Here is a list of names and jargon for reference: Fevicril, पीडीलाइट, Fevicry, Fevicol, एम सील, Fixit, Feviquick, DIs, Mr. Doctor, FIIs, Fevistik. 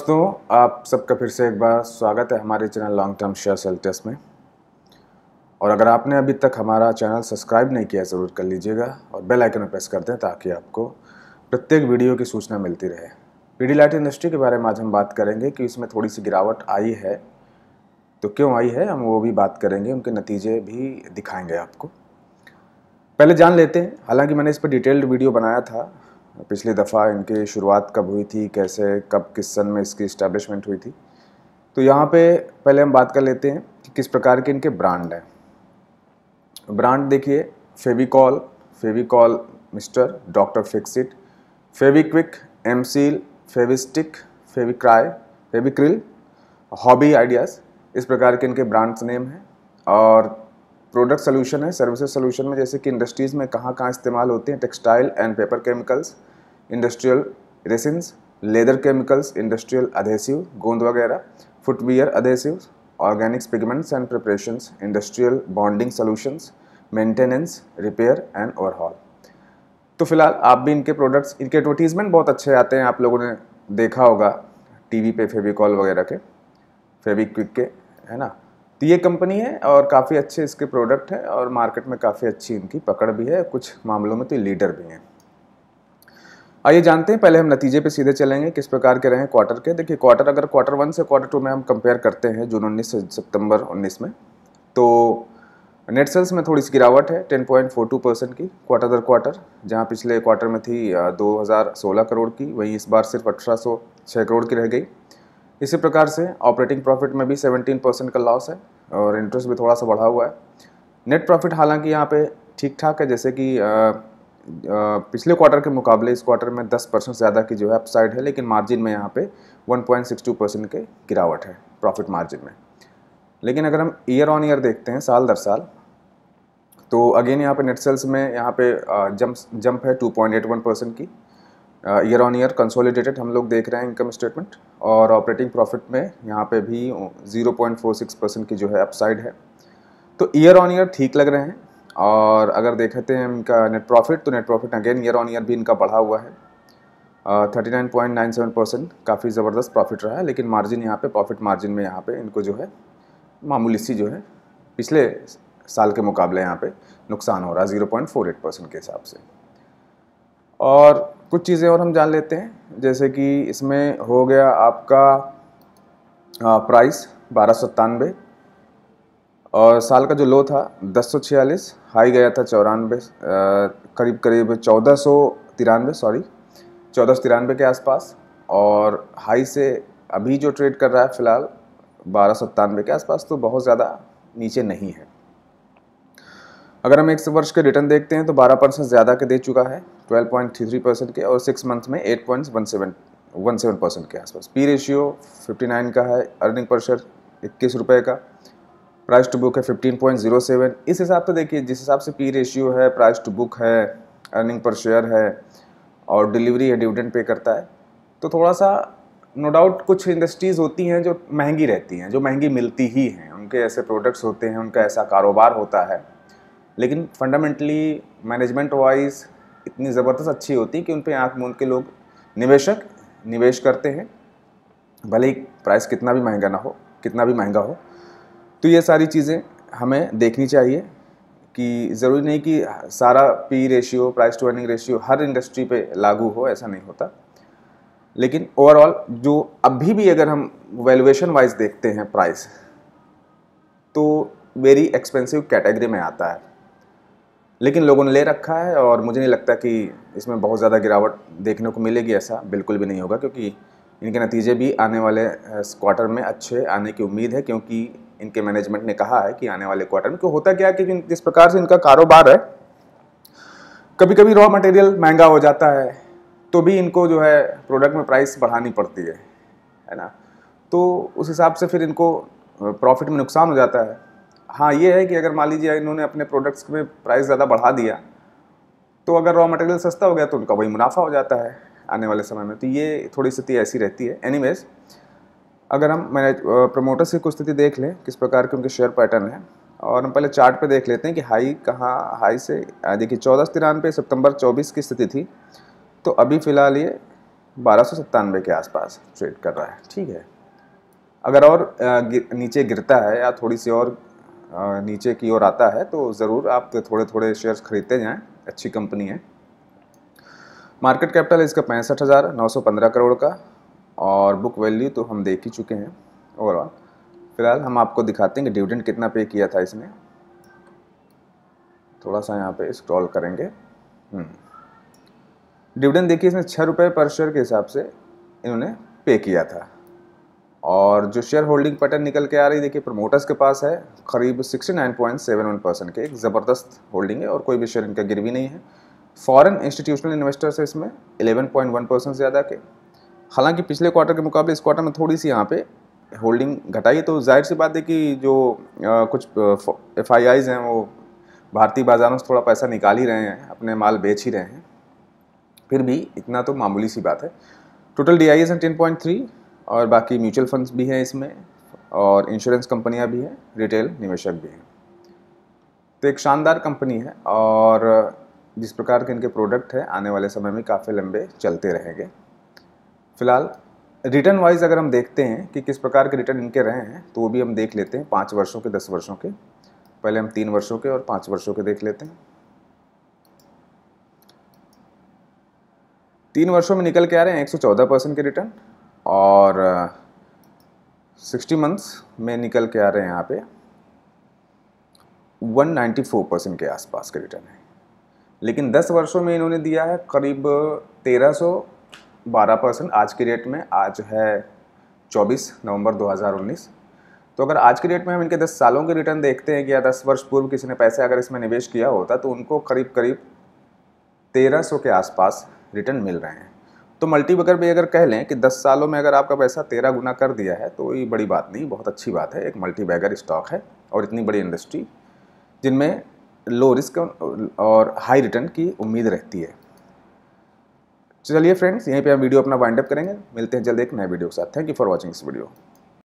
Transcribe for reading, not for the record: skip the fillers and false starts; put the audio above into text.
दोस्तों आप सबका फिर से एक बार स्वागत है हमारे channel long term share cell test में। और अगर आपने अभी तक हमारा चैनल सब्सक्राइब नहीं किया ज़रूर कर लीजिएगा और बेल आइकन पर प्रेस कर दें ताकि आपको प्रत्येक वीडियो की सूचना मिलती रहे। पीडीलाइट इंडस्ट्री के बारे में आज हम बात करेंगे कि इसमें थोड़ी सी गिरावट आई है, तो क्यों आई है हम वो भी बात करेंगे, उनके नतीजे भी दिखाएँगे आपको। पहले जान लेते हैं, हालाँकि मैंने इस पर डिटेल्ड वीडियो बनाया था पिछली दफ़ा, इनकी शुरुआत कब हुई थी, कैसे कब किस सन में इसकी इस्टेब्लिशमेंट हुई थी। तो यहाँ पे पहले हम बात कर लेते हैं कि किस प्रकार के इनके ब्रांड हैं। ब्रांड देखिए Fevicol, Fevicol mister doctor, Fixit, Fevikwik, एम सील, Fevistick, फेविक्राई, फेविक्रिल, हॉबी आइडियाज़, इस प्रकार के इनके ब्रांड्स नेम हैं। और प्रोडक्ट सोल्यूशन है सर्विसेज सोल्यूशन में, जैसे कि इंडस्ट्रीज़ में कहाँ कहाँ इस्तेमाल होते हैं, textile and paper chemicals, industrial resins, leather chemicals, industrial adhesive, गोंद वगैरह, footwear adhesive, organics pigments and preparations, industrial bonding solutions, maintenance, repair and overhaul. तो फिलहाल आप भी इनके प्रोडक्ट्स, इनके एडवर्टीजमेंट बहुत अच्छे आते हैं, आप लोगों ने देखा होगा टीवी पे फेविकॉल वगैरह के, फेविक्विक के, है ना। तो ये कंपनी है और काफ़ी अच्छे इसके प्रोडक्ट हैं और मार्केट में काफ़ी अच्छी इनकी पकड़ भी है, कुछ मामलों में तो लीडर भी हैं। आइए जानते हैं, पहले हम नतीजे पे सीधे चलेंगे किस प्रकार के रहे क्वार्टर के। देखिए क्वार्टर, अगर क्वार्टर वन से क्वार्टर टू में हम कंपेयर करते हैं जून 19 से सितंबर 19 में, तो नेट सेल्स में थोड़ी सी गिरावट है 10.42% की क्वार्टर दर क्वार्टर। जहाँ पिछले क्वार्टर में थी 2016 करोड़ की, वहीं इस बार सिर्फ 1806 करोड़ की रह गई। इसी प्रकार से ऑपरेटिंग प्रॉफिट में भी 17% का लॉस है और इंटरेस्ट भी थोड़ा सा बढ़ा हुआ है। नेट प्रॉफिट हालांकि यहाँ पे ठीक ठाक है, जैसे कि पिछले क्वार्टर के मुकाबले इस क्वार्टर में 10% ज़्यादा की जो है अपसाइड है, लेकिन मार्जिन में यहाँ पे 1.62% के गिरावट है प्रॉफिट मार्जिन में। लेकिन अगर हम ईयर ऑन ईयर देखते हैं, साल दर साल, तो अगेन यहाँ पर नेट सेल्स में यहाँ पर जंप है 2.81% की ईयर ऑन ईयर। कंसोलिडेटेड हम लोग देख रहे हैं इनकम स्टेटमेंट, और ऑपरेटिंग प्रॉफिट में यहाँ पे भी 0.46% की जो है अपसाइड है। तो ईयर ऑन ईयर ठीक लग रहे हैं। और अगर देखते हैं इनका नेट प्रॉफिट, तो net profit again year on year भी इनका बढ़ा हुआ है 39.97%, काफ़ी ज़बरदस्त प्रॉफिट रहा है। लेकिन मार्जिन यहाँ पे, प्रॉफिट मार्जिन में यहाँ पे इनको जो है मामूली सी जो है पिछले साल के मुकाबले यहाँ पे नुकसान हो रहा है 0.48% के हिसाब से। और कुछ चीज़ें और हम जान लेते हैं, जैसे कि इसमें हो गया आपका प्राइस 1297 और साल का जो लो था 1046, हाई गया था 94, करीब 1493 सॉरी 1493 के आसपास। और हाई से अभी जो ट्रेड कर रहा है फ़िलहाल 1297 के आसपास, तो बहुत ज़्यादा नीचे नहीं है। अगर हम एक वर्ष के रिटर्न देखते हैं तो 12% ज़्यादा के दे चुका है 12.33% के, और 6 मंथ में 8.17% के आसपास। पी रेशियो 59 का है, अर्निंग पर शेयर 21 रुपये का, प्राइस टू बुक है 15.07। इस हिसाब से देखिए, जिस हिसाब से पी रेशियो है, प्राइस टू बुक है, अर्निंग पर शेयर है और डिलीवरी है, डिविडेंड पे करता है, तो थोड़ा सा नो डाउट कुछ इंडस्ट्रीज़ होती हैं जो महंगी रहती हैं, जो महंगी मिलती ही हैं, उनके ऐसे प्रोडक्ट्स होते हैं, उनका ऐसा कारोबार होता है, लेकिन फंडामेंटली मैनेजमेंट वाइज इतनी ज़बरदस्त अच्छी होती है कि उन पर आँख मूंद के लोग निवेशक निवेश करते हैं, भले ही प्राइस कितना भी महंगा ना हो, कितना भी महंगा हो। तो ये सारी चीज़ें हमें देखनी चाहिए कि ज़रूरी नहीं कि सारा P ratio, price to earning ratio हर इंडस्ट्री पे लागू हो, ऐसा नहीं होता। लेकिन ओवरऑल जो अभी भी अगर हम वैल्यूएशन वाइज देखते हैं प्राइस, तो वेरी एक्सपेंसिव कैटेगरी में आता है, लेकिन लोगों ने ले रखा है। और मुझे नहीं लगता कि इसमें बहुत ज़्यादा गिरावट देखने को मिलेगी, ऐसा बिल्कुल भी नहीं होगा, क्योंकि इनके नतीजे भी आने वाले क्वार्टर में अच्छे आने की उम्मीद है, क्योंकि इनके मैनेजमेंट ने कहा है कि आने वाले क्वार्टर में, क्यों होता क्या है कि जिस प्रकार से इनका कारोबार है, कभी कभी रॉ मटेरियल महंगा हो जाता है तो भी इनको जो है प्रोडक्ट में प्राइस बढ़ानी पड़ती है ना, तो उस हिसाब से फिर इनको प्रॉफिट में नुकसान हो जाता है। हाँ ये है कि अगर मान लीजिए इन्होंने अपने प्रोडक्ट्स में प्राइस ज़्यादा बढ़ा दिया, तो अगर रॉ मटेरियल सस्ता हो गया तो उनका वही मुनाफा हो जाता है आने वाले समय में, तो ये थोड़ी स्थिति ऐसी रहती है। एनीवेज अगर हम प्रमोटर्स की कुछ स्थिति देख लें, किस प्रकार के उनके शेयर पैटर्न है, और हम पहले चार्ट पे देख लेते हैं कि हाई कहाँ, हाई से देखिए 1493 सितंबर 24 की स्थिति थी, तो अभी फ़िलहाल ये 1297 के आसपास ट्रेड कर रहा है, ठीक है। अगर और नीचे गिरता है या थोड़ी सी और नीचे की ओर आता है तो ज़रूर आप थोड़े थोड़े शेयर्स खरीदते जाएं, अच्छी कंपनी है। मार्केट कैपिटल इसका 65,915 करोड़ का और बुक वैल्यू तो हम देख ही चुके हैं ओवरऑल। फिलहाल हम आपको दिखाते हैं कि डिविडेंड कितना पे किया था इसने, थोड़ा सा यहाँ पे स्क्रॉल करेंगे। डिविडेंड देखिए इसने 6 रुपये पर शेयर के हिसाब से इन्होंने पे किया था। और जो शेयर होल्डिंग पैटर्न निकल के आ रही देखिए प्रमोटर्स के पास है करीब 69.71% के, एक ज़बरदस्त होल्डिंग है और कोई भी शेयर इनका गिरवी नहीं है। फॉरेन इंस्टीट्यूशनल इन्वेस्टर्स है इसमें 11.1% ज़्यादा के। हालांकि पिछले क्वार्टर के मुकाबले इस क्वार्टर में थोड़ी सी यहाँ पे होल्डिंग घटाई, तो जाहिर सी बात है कि जो कुछ FIIs हैं वो भारतीय बाज़ारों से थोड़ा पैसा निकाल ही रहे हैं, अपने माल बेच ही रहे हैं, फिर भी इतना तो मामूली सी बात है। टोटल DIs हैं 10.3 और बाकी म्यूचुअल फंड्स भी हैं इसमें और इंश्योरेंस कंपनियां भी हैं, रिटेल निवेशक भी हैं। तो एक शानदार कंपनी है और जिस प्रकार के इनके प्रोडक्ट हैं आने वाले समय में काफ़ी लंबे चलते रहेंगे। फिलहाल रिटर्न वाइज अगर हम देखते हैं कि किस प्रकार के रिटर्न इनके रहे हैं तो वो भी हम देख लेते हैं, 5 वर्षों के, 10 वर्षों के। पहले हम 3 वर्षों के और 5 वर्षों के देख लेते हैं। 3 वर्षों में निकल के आ रहे हैं 114% के रिटर्न और 60 मंथ्स में निकल के आ रहे हैं यहाँ पे 194% के आसपास के रिटर्न है। लेकिन 10 वर्षों में इन्होंने दिया है करीब 1312%। आज के रेट में आज है 24 नवंबर 2019, तो अगर आज के रेट में हम इनके 10 सालों के रिटर्न देखते हैं कि या 10 वर्ष पूर्व किसी ने पैसे अगर इसमें निवेश किया होता तो उनको करीब करीब 1300 के आसपास रिटर्न मिल रहे हैं। तो मल्टीपल भी अगर कह लें कि 10 सालों में अगर आपका पैसा 13 गुना कर दिया है तो ये बड़ी बात नहीं, बहुत अच्छी बात है। एक मल्टीबैगर स्टॉक है और इतनी बड़ी इंडस्ट्री जिनमें लो रिस्क और हाई रिटर्न की उम्मीद रहती है। चलिए फ्रेंड्स, यहीं पे हम वीडियो अपना वाइंड अप करेंगे, मिलते हैं जल्द एक नए वीडियो के साथ। Thank you for watching this video.